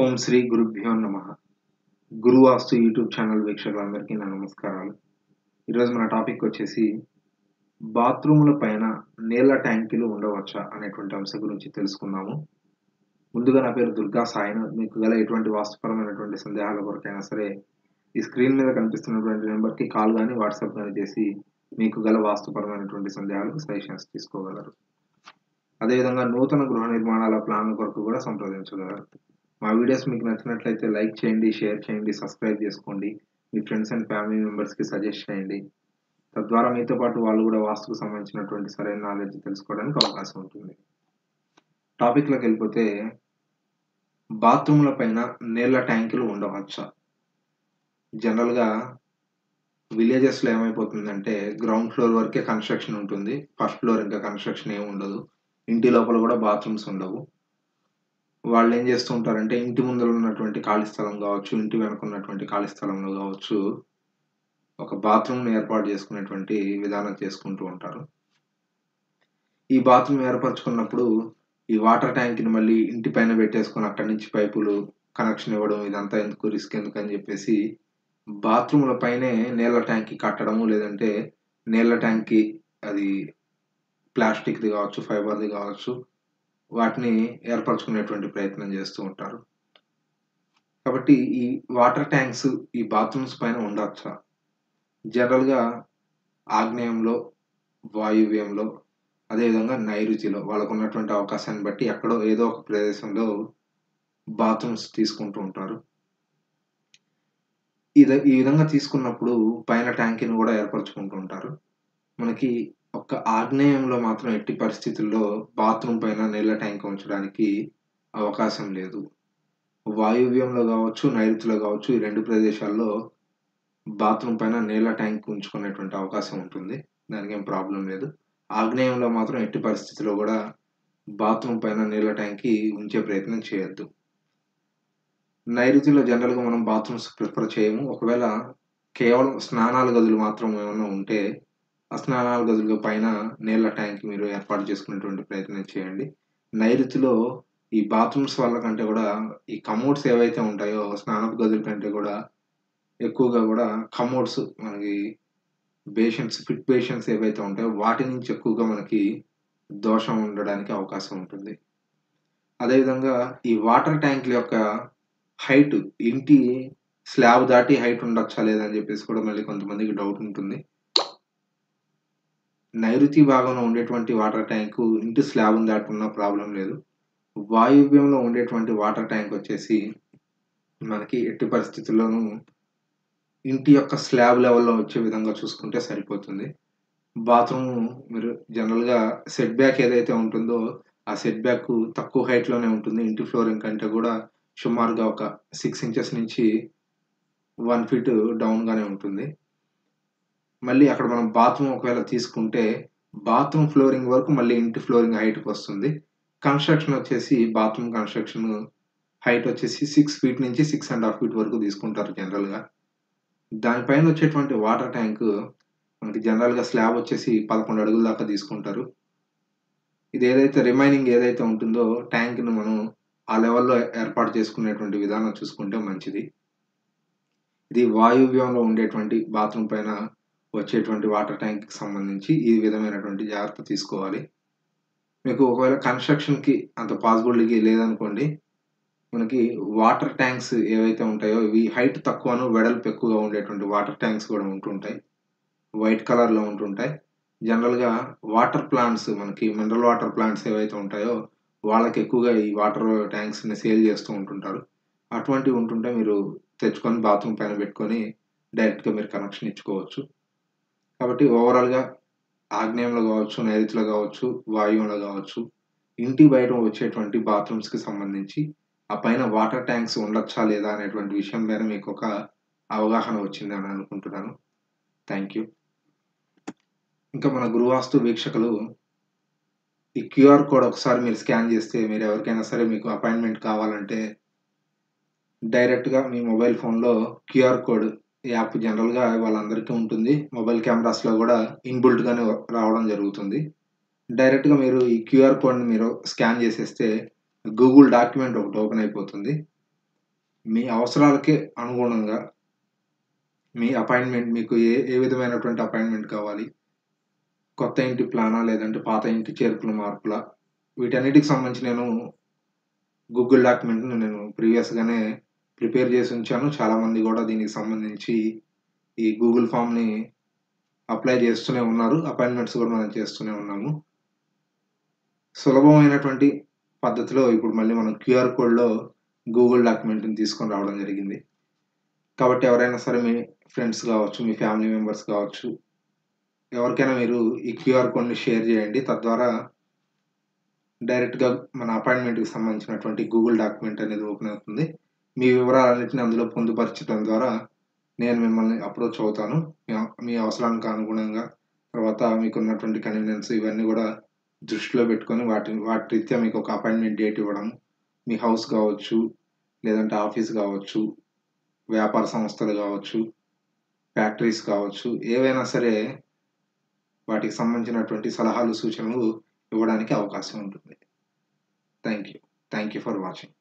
ఓం శ్రీ గురుభ్యో నమః గురువాస్తు YouTube channel వీక్షకులందరికీ నా నమస్కారాలు। ఈరోజు మన టాపిక్ వచ్చేసి బాత్రూముల పైన నీళ్ళ ట్యాంకులు ఉండవచ్చా అనేటువంటి అంశం గురించి తెలుసుకుందాము। ముందుగా నా పేరు దుర్గా సాయిన, మీకు గల ఎటువంటి వాస్తుపరమైనటువంటి సందేహాల కొరకైనా సరే ఈ స్క్రీన్ మీద కనిపిస్తున్నటువంటి నెంబర్కి కాల్ కానీ వాట్సాప్ కానీ చేసి మీకు గల వాస్తుపరమైనటువంటి సందేహాలకు సజెషన్స్ తీసుకోగలరు। అదేవిధంగా నూతన గృహ నిర్మాణాల ప్లాన్ కొరకు కూడా సంప్రదించగలరు। మా వీడియోస్ మీకు నచ్చినట్లయితే లైక్ చేయండి, షేర్ చేయండి, సబ్స్క్రైబ్ చేసుకోండి, మీ ఫ్రెండ్స్ అండ్ ఫ్యామిలీ మెంబర్స్కి సజెస్ట్ చేయండి। తద్వారా మీతో పాటు వాళ్ళు కూడా వాస్తుకు సంబంధించినటువంటి సరైన నాలెడ్జ్ తెలుసుకోవడానికి అవకాశం ఉంటుంది। టాపిక్లోకి వెళ్ళిపోతే బాత్రూమ్ల పైన నీళ్ళ ట్యాంకులు ఉండవచ్చా? జనరల్గా విలేజెస్లో ఏమైపోతుందంటే గ్రౌండ్ ఫ్లోర్ వరకే కన్స్ట్రక్షన్ ఉంటుంది, ఫస్ట్ ఫ్లోర్ ఇంకా కన్స్ట్రక్షన్ ఏమి ఉండదు, ఇంటి లోపల కూడా బాత్రూమ్స్ ఉండవు। వాళ్ళు ఏం చేస్తూ ఉంటారంటే ఇంటి ముందర ఉన్నటువంటి ఖాళీ స్థలం కావచ్చు, ఇంటి వెనక ఉన్నటువంటి ఖాళీ స్థలంలో కావచ్చు, ఒక బాత్రూమ్ని ఏర్పాటు చేసుకునేటువంటి విధానం చేసుకుంటూ ఉంటారు। ఈ బాత్రూమ్ ఏర్పరచుకున్నప్పుడు ఈ వాటర్ ట్యాంక్ని మళ్ళీ ఇంటి పైన పెట్టేసుకొని అక్కడి నుంచి పైపులు కనెక్షన్ ఇవ్వడం ఇదంతా ఎందుకు, రిస్క్ ఎందుకు అని చెప్పేసి బాత్రూమ్ల పైనే నీళ్ళ ట్యాంక్కి కట్టడము, లేదంటే నీళ్ళ ట్యాంక్కి అది ప్లాస్టిక్ది కావచ్చు, ఫైబర్ది కావచ్చు, వాటిని ఏర్పరచుకునేటువంటి ప్రయత్నం చేస్తూ ఉంటారు। కాబట్టి ఈ వాటర్ ట్యాంక్స్ ఈ బాత్రూమ్స్ పైన ఉండొచ్చా? జనరల్గా ఆగ్నేయంలో, వాయువ్యంలో, అదేవిధంగా నైరుతిలో వాళ్ళకున్నటువంటి అవకాశాన్ని బట్టి ఎక్కడో ఏదో ఒక ప్రదేశంలో బాత్రూమ్స్ తీసుకుంటూ ఉంటారు। ఈ విధంగా తీసుకున్నప్పుడు పైన ట్యాంక్ని కూడా ఏర్పరచుకుంటూ ఉంటారు। మనకి ఒక్క ఆగ్నేయంలో మాత్రం ఎట్టి పరిస్థితుల్లో బాత్రూమ్ పైన నీళ్ళ ట్యాంక్ ఉంచడానికి అవకాశం లేదు। వాయువ్యంలో కావచ్చు, నైరుతిలో కావచ్చు, ఈ రెండు ప్రదేశాల్లో బాత్రూమ్ పైన నీళ్ళ ట్యాంక్ ఉంచుకునేటువంటి అవకాశం ఉంటుంది, దానికి ఏం ప్రాబ్లం లేదు। ఆగ్నేయంలో మాత్రం ఎట్టి పరిస్థితుల్లో కూడా బాత్రూమ్ పైన నీళ్ళ ట్యాంక్కి ఉంచే ప్రయత్నం చేయొద్దు। నైరుతిలో జనరల్గా మనం బాత్రూమ్స్ ప్రిఫర్ చేయము। ఒకవేళ కేవలం స్నానాల గదులు మాత్రం ఏమైనా ఉంటే స్నానాల గదుల పైన నీళ్ళ ట్యాంక్ మీరు ఏర్పాటు చేసుకునేటువంటి ప్రయత్నం చేయండి। నైరుతిలో ఈ బాత్రూమ్స్ వల్ల కంటే కూడా ఈ కమోడ్స్ ఏవైతే ఉంటాయో స్నానపు గదుల కంటే కూడా ఎక్కువగా కూడా కమోడ్స్ మనకి బేషన్స్, ఫిట్ బేషన్స్ ఏవైతే ఉంటాయో వాటి నుంచి ఎక్కువగా మనకి దోషం ఉండడానికి అవకాశం ఉంటుంది। అదేవిధంగా ఈ వాటర్ ట్యాంకుల యొక్క హైట్ ఇంటి స్లాబ్ దాటి హైట్ ఉండొచ్చా లేదని చెప్పేసి కూడా మళ్ళీ కొంతమందికి డౌట్ ఉంటుంది। నైరుతి భాగంలో ఉండేటువంటి వాటర్ ట్యాంకు ఇంటి స్లాబ్ దాటుకున్న ప్రాబ్లం లేదు। వాయువ్యంలో ఉండేటువంటి వాటర్ ట్యాంక్ వచ్చేసి మనకి ఎట్టి పరిస్థితుల్లోనూ ఇంటి యొక్క స్లాబ్ లెవెల్లో వచ్చే విధంగా చూసుకుంటే సరిపోతుంది। బాత్రూము మీరు జనరల్గా సెట్ బ్యాక్ ఏదైతే ఉంటుందో ఆ సెట్ బ్యాక్ తక్కువ హైట్లోనే ఉంటుంది, ఇంటి ఫ్లోరింగ్ కంటే కూడా సుమారుగా ఒక 6 ఇంచెస్ నుంచి 1 ఫీట్ డౌన్గానే ఉంటుంది। మళ్ళీ అక్కడ మనం బాత్రూమ్ ఒకవేళ తీసుకుంటే బాత్రూమ్ ఫ్లోరింగ్ వరకు మళ్ళీ ఇంటి ఫ్లోరింగ్ హైట్కి వస్తుంది। కన్స్ట్రక్షన్ వచ్చేసి బాత్రూమ్ కన్స్ట్రక్షన్ హైట్ వచ్చేసి 6 ఫీట్ నుంచి 6.5 ఫీట్ వరకు తీసుకుంటారు జనరల్గా। దానిపైన వచ్చేటువంటి వాటర్ ట్యాంక్ మనకి జనరల్గా స్లాబ్ వచ్చేసి 11 అడుగుల దాకా తీసుకుంటారు। ఇది ఏదైతే రిమైనింగ్ ఏదైతే ఉంటుందో ట్యాంక్ను మనం ఆ లెవెల్లో ఏర్పాటు చేసుకునేటువంటి విధానం చూసుకుంటే మంచిది। ఇది వాయువ్యంలో ఉండేటువంటి బాత్రూమ్ పైన వచ్చేటువంటి వాటర్ ట్యాంక్కి సంబంధించి ఈ విధమైనటువంటి జాగ్రత్త తీసుకోవాలి। మీకు ఒకవేళ కన్స్ట్రక్షన్కి అంత పాసిబిలిటీ లేదనుకోండి, మనకి వాటర్ ట్యాంక్స్ ఏవైతే ఉంటాయో ఇవి హైట్ తక్కువను వెడల్పు ఎక్కువగా ఉండేటువంటి వాటర్ ట్యాంక్స్ కూడా ఉంటుంటాయి, వైట్ కలర్లో ఉంటుంటాయి। జనరల్గా వాటర్ ప్లాంట్స్ మనకి మినరల్ వాటర్ ప్లాంట్స్ ఏవైతే ఉంటాయో వాళ్ళకి ఎక్కువగా ఈ వాటర్ ట్యాంక్స్ని సేల్ చేస్తూ ఉంటుంటారు। అటువంటివి ఉంటుంటే మీరు తెచ్చుకొని బాత్రూమ్ పైన పెట్టుకొని డైరెక్ట్గా మీరు కనెక్షన్ ఇచ్చుకోవచ్చు। కాబట్టి ఓవరాల్గా ఆగ్నేయంలో కావచ్చు, నైరుతిలో కావచ్చు, వాయువులో కావచ్చు, ఇంటి బయట వచ్చేటువంటి బాత్రూమ్స్కి సంబంధించి ఆ పైన వాటర్ ట్యాంక్స్ ఉండొచ్చా లేదా అనేటువంటి విషయం మీద మీకు ఒక అవగాహన వచ్చిందని అనుకుంటున్నాను। Thank you. ఇంకా మన గురువాస్తు వీక్షకులు ఈ క్యూఆర్ కోడ్ ఒకసారి మీరు స్కాన్ చేస్తే మీరు ఎవరికైనా సరే మీకు అపాయింట్మెంట్ కావాలంటే డైరెక్ట్గా మీ మొబైల్ ఫోన్లో క్యూఆర్ కోడ్ యాప్ జనరల్గా వాళ్ళందరికీ ఉంటుంది, మొబైల్ కెమెరాస్లో కూడా ఇన్బుల్ట్గానే రావడం జరుగుతుంది। డైరెక్ట్గా మీరు ఈ క్యూఆర్ కోడ్ని మీరు స్కాన్ చేసేస్తే గూగుల్ డాక్యుమెంట్ ఒకటి ఓపెన్ అయిపోతుంది, మీ అవసరాలకు అనుగుణంగా మీ అపాయింట్మెంట్ మీకు ఏ విధమైనటువంటి అపాయింట్మెంట్ కావాలి కొత్త ఇంటి ప్లానా లేదంటే పాత ఇంటి చేర్పుల మార్పుల వీటన్నిటికి సంబంధించి నేను గూగుల్ డాక్యుమెంట్ నేను ప్రీవియస్ గానే ప్రిపేర్ చేసి ఉంచాను చాలా మంది కూడా దీనికి సంబంధించి ఈ గూగుల్ ఫామ్ ని అప్లై చేస్తూనే ఉన్నారు అపాయింట్మెంట్స్ కూడా మనం చేస్తూనే ఉన్నాము సులభమైనటువంటి పద్ధతిలో ఇప్పుడు మళ్ళీ మనం క్యూఆర్ కోడ్ లో గూగుల్ డాక్యుమెంట్ ని తీసుకొని రావడం జరిగింది కాబట్టి ఎవరైనా సరే మీ ఫ్రెండ్స్ కావచ్చు మీ ఫ్యామిలీ మెంబర్స్ కావచ్చు ఎవరికైనా మీరు ఈ క్యూఆర్ కోడ్ ని షేర్ చేయండి తద్వారా డైరెక్ట్ గా మన అపాయింట్మెంట్ కి సంబంధించినటువంటి గూగుల్ డాక్యుమెంట్ అనేది ఓపెన్ అవుతుంది మీ వివరాలన్నిటిని అందులో పొందుపరచడం ద్వారా నేను మిమ్మల్ని అప్రోచ్ అవుతాను మీ అవసరానికి అనుగుణంగా తర్వాత మీకు ఉన్నటువంటి కన్వీనియన్స్ ఇవన్నీ కూడా దృష్టిలో పెట్టుకొని వాటి రీత్యా మీకు ఒక అపాయింట్మెంట్ డేట్ ఇవ్వడం మీ హౌస్ కావచ్చు లేదంటే ఆఫీస్ కావచ్చు వ్యాపార సంస్థలు కావచ్చు ఫ్యాక్టరీస్ కావచ్చు ఏవైనా సరే వాటికి సంబంధించినటువంటి సలహాలు సూచనలు ఇవ్వడానికి అవకాశం ఉంటుంది థ్యాంక్ యూ ఫర్ వాచింగ్